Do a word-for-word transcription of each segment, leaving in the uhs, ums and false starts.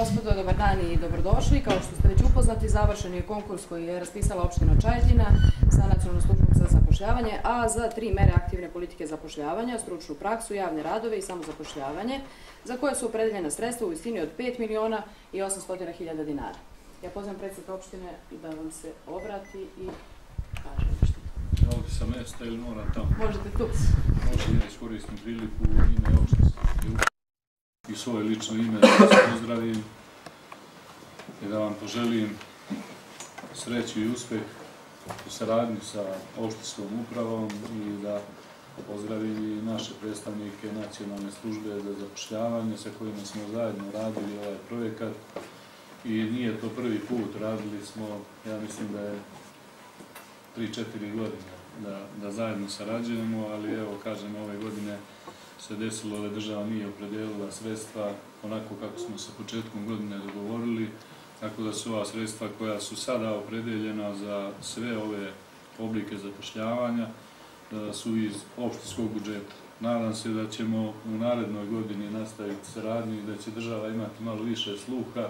gospodo, dobar dan i dobrodošli. Kao što ste već upoznati, završen je konkurs koji je raspisala opština Čajetina sa Nacionalnom službom za zapošljavanje, a za tri mere aktivne politike zapošljavanja, stručnu praksu, javne radove i samozapošljavanje, za koje su opredeljena sredstva u visini od pet miliona i osamsto hiljada dinara. Ja pozivam predsednika opštine da vam se obrati i kaže nešto. Da li sa mesta ili mora tamo? Možete tu. Možete da iskoristim priliku u ime opštinske i svoje lično ime da vas pozdravim i da vam poželim sreću i uspeh u saradnju sa opštinskom upravom i da pozdravim i naše predstavnike Nacionalne službe za zapošljavanje sa kojima smo zajedno radili ovaj projekat i nije to prvi put, radili smo, ja mislim da je tri četiri godine da, da zajedno sarađujemo, ali evo kažem ove godine se desilo da država nije opredelila sredstva onako kako smo sa početkom godine dogovorili, tako da su ova sredstva koja su sada opredeljena za sve ove oblike zapošljavanja su iz opštinskog budžeta. Nadam se da ćemo u narednoj godini nastaviti saradnju i da će država imati malo više sluha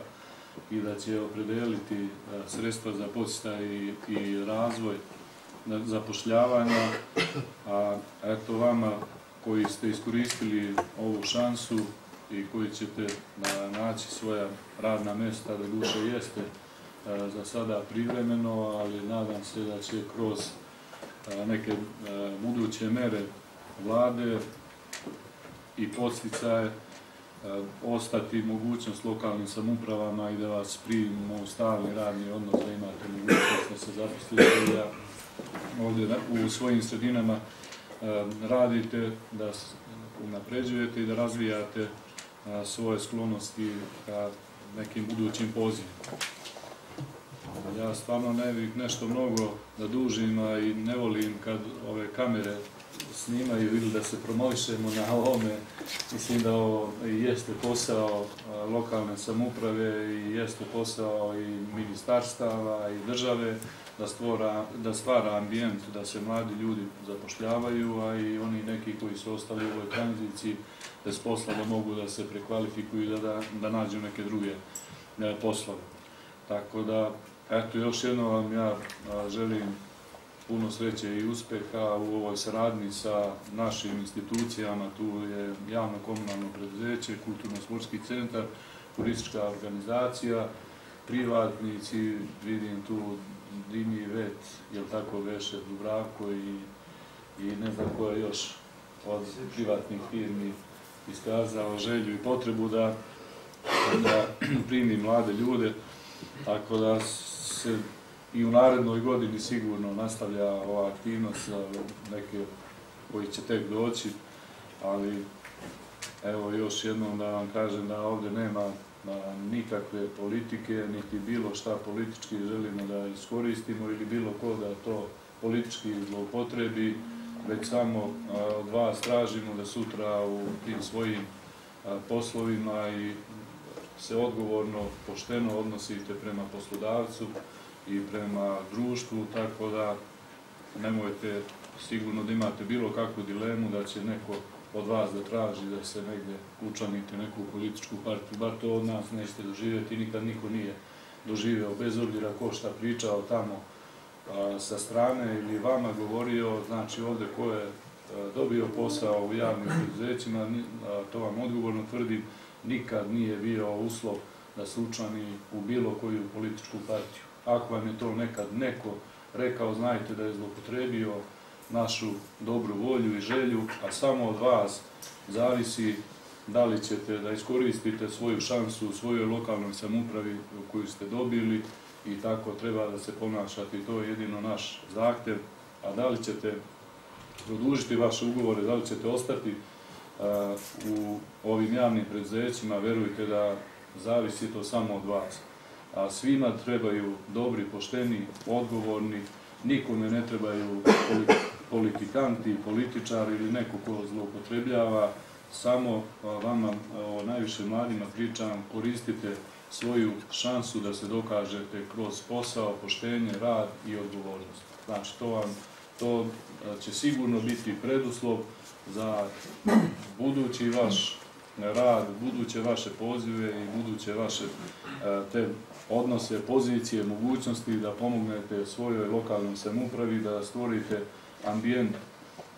i da će opredeliti sredstva za podsticaj i, i razvoj zapošljavanja, a eto vama koji ste iskoristili ovu šansu i koji ćete naći svoja radna mesta, da duše jeste za sada privremeno, ali nadam se da će kroz neke buduće mere vlade i podsticaje ostati mogućnost lokalnim samoupravama i da vas primimo u stalni radni odnos, da imate mogućnost da se zaposlite da ovdje u svojim sredinama radite, da napređujete i da razvijate svoje sklonosti ka nekim budućim pozivima. Ja stvarno ne bih nešto mnogo da dužim, a i ne volim kad ove kamere snimaju ili da se promovišemo na ovome. Mislim da ovo jeste posao lokalne samouprave i jeste posao i ministarstava i države da, stvora, da stvara ambijent, da se mladi ljudi zapošljavaju, a i oni neki koji su ostali u ovoj tranziciji bez posla da mogu da se prekvalifikuju i da, da, da nađu neke druge ne, poslove. Tako da, eto, još jedno vam ja želim puno sreće i uspeha u ovoj saradnji sa našim institucijama. Tu je javno komunalno preduzeće, kulturno-sportski centar, turistička organizacija, privatnici, vidim tu Dimivet, jel tako veše, Dubravko i, i ne znam koja još od privatnih firmi iskazao želju i potrebu da, da primi mlade ljude, tako da se i u narednoj godini sigurno nastavlja ova aktivnost za neke koji će tek doći, ali evo još jednom da vam kažem da ovdje nema nikakve politike, niti bilo šta politički želimo da iskoristimo ili bilo ko da to politički zloupotrebi, već samo od vas tražimo da sutra u tim svojim poslovima i se odgovorno, pošteno odnosite prema poslodavcu i prema društvu, tako da nemojte sigurno da imate bilo kakvu dilemu da će neko od vas da traži da se negde učlanite neku političku partiju, bar to od nas nećete doživjeti, nikad niko nije doživeo, bez obzira ko šta pričao tamo a, sa strane ili vama govorio, znači ovde ko je a, dobio posao u javnim preduzećima, a, to vam odgovorno tvrdim, nikad nije bio uslov da se učlani u bilo koju političku partiju. Ako vam je to nekad neko rekao, znajte da je zloupotrebio našu dobru volju i želju, a samo od vas zavisi da li ćete da iskoristite svoju šansu u svojoj lokalnoj samoupravi koju ste dobili i tako treba da se ponašate i to je jedino naš zahtev, a da li ćete produžiti vaše ugovore, da li ćete ostati a, u ovim javnim preduzećima, verujte da zavisi to samo od vas. A svima trebaju dobri, pošteni, odgovorni, nikome ne trebaju politikanti, političari ili neko ko zloupotrebljava. Samo vama, o najviše mladima pričam, koristite svoju šansu da se dokažete kroz posao, poštenje, rad i odgovornost. Znači, to vam to će sigurno biti preduslov za budući vaš rad, buduće vaše pozive i buduće vaše te odnose, pozicije, mogućnosti da pomognete svojoj lokalnom samoupravi, da stvorite ambijent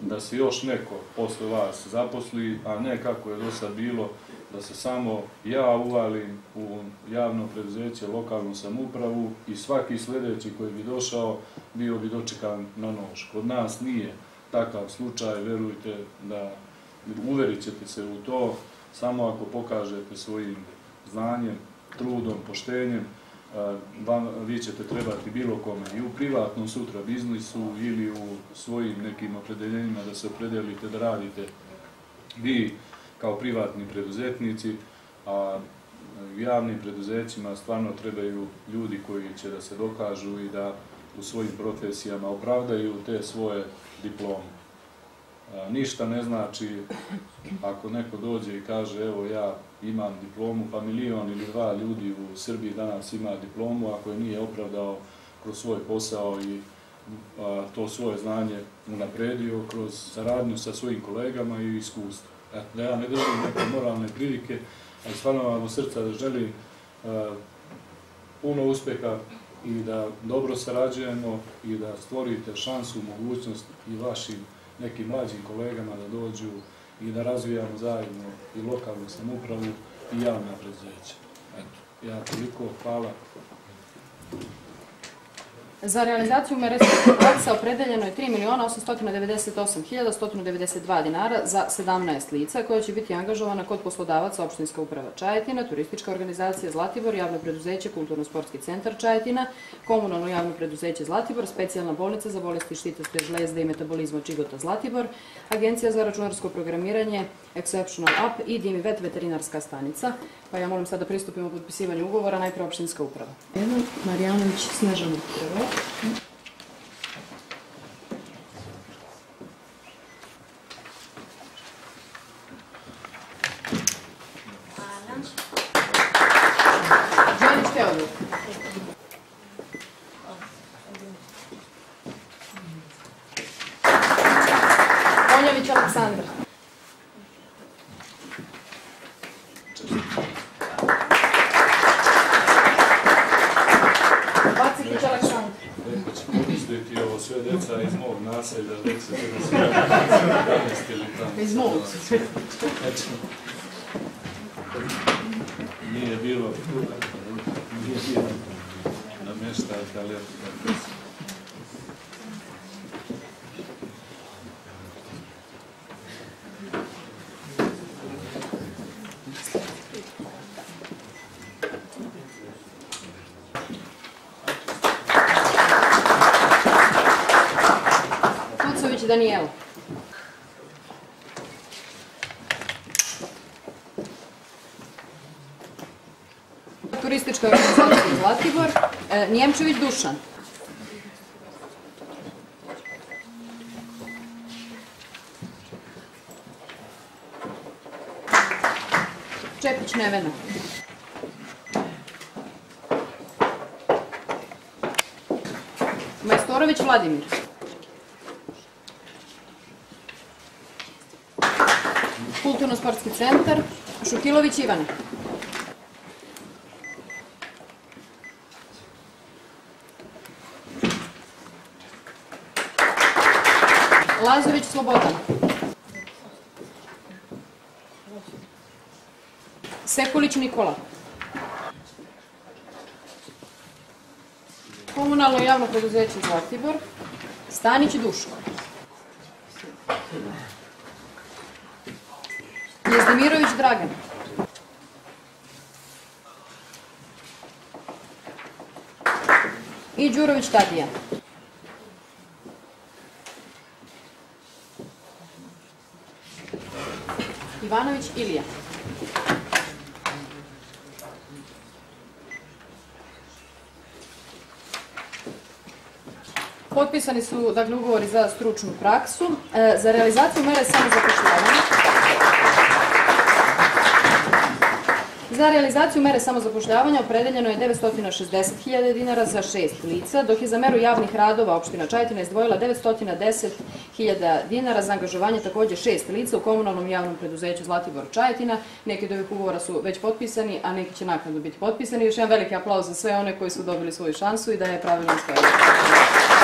da se još neko posle vas zaposli, a ne kako je do sad bilo da se samo ja uvalim u javno preduzeće, lokalnu samoupravu i svaki sljedeći koji bi došao bio bi dočekan na nož. Kod nas nije takav slučaj, verujte da uverit ćete se u to samo ako pokažete svojim znanjem, trudom, poštenjem, vam, vi ćete trebati bilo kome i u privatnom sutra biznisu ili u svojim nekim opredeljenjima da se opredelite da radite vi kao privatni preduzetnici, a javnim preduzećima stvarno trebaju ljudi koji će da se dokažu i da u svojim profesijama opravdaju te svoje diplome. Ništa ne znači ako neko dođe i kaže evo ja imam diplomu, pa milion ili dva ljudi u Srbiji danas ima diplomu ako je nije opravdao kroz svoj posao i a, to svoje znanje unapredio kroz saradnju sa svojim kolegama i iskustvom. E, da ja ne držim neke moralne pridike, ali stvarno vam od srca želim a, puno uspeha i da dobro sarađujemo i da stvorite šansu, mogućnost i vašim nekim mlađim kolegama da dođu i da razvijamo zajedno i lokalnu samoupravu i javna preduzeća. Eto, ja toliko, hvala. Za realizaciju mrežnog aksa opredeljeno je tri miliona osamsto devedeset osam hiljada sto devedeset dva dinara za sedamnaest lica koja će biti angažovana kod poslodavaca Opštinska uprava Čajetina, Turistička organizacija Zlatibor, Javno preduzeće Kulturno-sportski centar Čajetina, Komunalno javno preduzeće Zlatibor, Specijalna bolnica za bolesti štitaste žlezde i metabolizma Čigota Zlatibor, Agencija za računarsko programiranje Exceptional Up i Dimivet veterinarska stanica. Pa ja molim sad da pristupimo potpisivanju ugovora, najpre Opštinska uprava. Ivan Lazović, Snežana Petrović. Onjović Aleksandra. Sve djeca iz mog naselja, nek se tega sve danaste ili tamo. Iz mog. Nije bilo namješta italijanska. Danijela. Turistička organizacija Zlatibor, Njemčević Dušan. Čepić Nevena. Majstorović Vladimir. Kulturno-sportski centar, Šukilović Ivana. Lazović Slobodan. Sekulić Nikola. Komunalno javno preduzeće Zlatibor, Stanić Duško. Vladimirović Dragan. I Đurović Tadija. Ivanović Ilija. Potpisani su dakle ugovori za stručnu praksu, e, za realizaciju mere samozapošljavanja Za realizaciju mere samozapošljavanja opredeljeno je devetsto šezdeset hiljada dinara za šest lica, dok je za meru javnih radova opština Čajetina izdvojila devetsto deset hiljada dinara za angažovanje također šest lica u komunalnom javnom preduzeću Zlatibor Čajetina. Neki od ovih ugovora su već potpisani, a neki će naknadno biti potpisani. Još jedan veliki aplauz za sve one koji su dobili svoju šansu i da je pravilno iskoristili.